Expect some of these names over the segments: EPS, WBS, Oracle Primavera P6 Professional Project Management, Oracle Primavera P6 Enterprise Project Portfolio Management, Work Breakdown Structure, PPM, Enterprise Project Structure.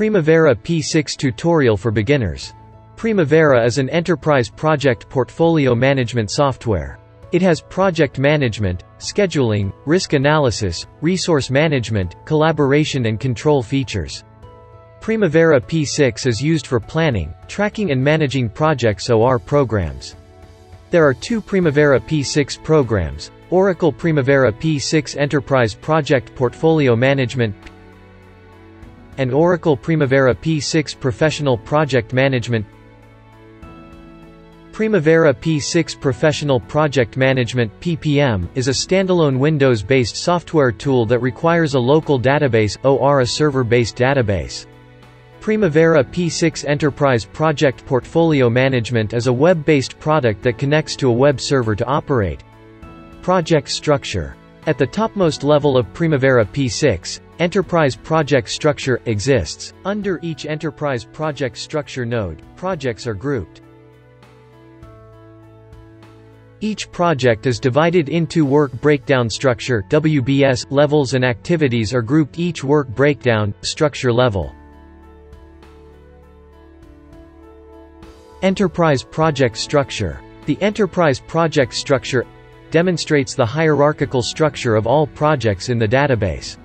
Primavera P6 Tutorial for Beginners. Primavera is an enterprise project portfolio management software. It has project management, scheduling, risk analysis, resource management, collaboration and control features. Primavera P6 is used for planning, tracking and managing projects OR programs. There are two Primavera P6 programs, Oracle Primavera P6 Enterprise Project Portfolio Management and Oracle Primavera P6 Professional Project Management. Primavera P6 Professional Project Management (PPM) is a standalone Windows-based software tool that requires a local database (OR) a server-based database. Primavera P6 Enterprise Project Portfolio Management is a web-based product that connects to a web server to operate. Project Structure. At the topmost level of Primavera P6, Enterprise Project Structure exists. Under each Enterprise Project Structure node, projects are grouped. Each project is divided into Work Breakdown Structure (WBS) levels, and activities are grouped each Work Breakdown Structure level. Enterprise Project Structure. The Enterprise Project Structure demonstrates the hierarchical structure of all projects in the database.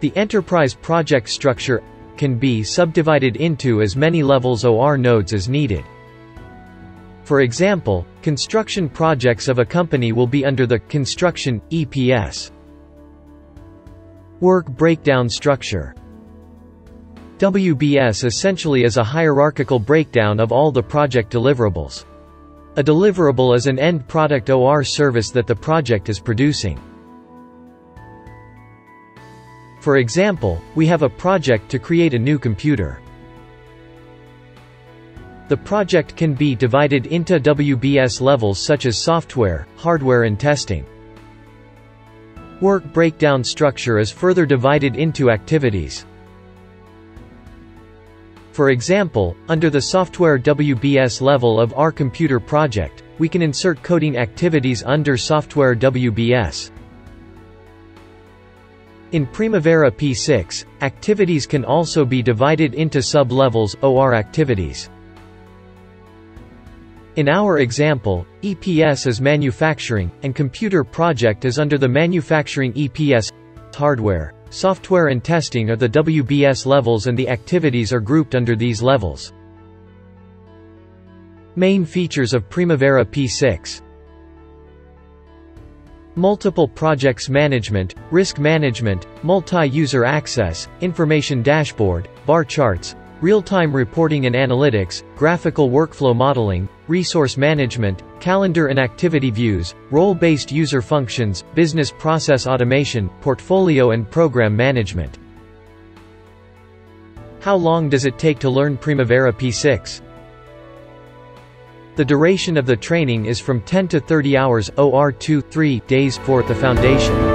The Enterprise Project Structure can be subdivided into as many levels OR nodes as needed. For example, construction projects of a company will be under the Construction EPS. Work Breakdown Structure. WBS essentially is a hierarchical breakdown of all the project deliverables. A deliverable is an end product OR service that the project is producing. For example, we have a project to create a new computer. The project can be divided into WBS levels such as software, hardware and testing. Work Breakdown Structure is further divided into activities. For example, under the software WBS level of our computer project, we can insert coding activities under software WBS. In Primavera P6, activities can also be divided into sub-levels OR activities. In our example, EPS is manufacturing, and computer project is under the manufacturing EPS. Hardware, software and testing are the WBS levels and the activities are grouped under these levels. Main features of Primavera P6. Multiple projects management, risk management, multi-user access, information dashboard, bar charts, real-time reporting and analytics, graphical workflow modeling, resource management, calendar and activity views, role-based user functions, business process automation, portfolio and program management. How long does it take to learn Primavera P6? The duration of the training is from 10 to 30 hours, or 2-3 days for the foundation.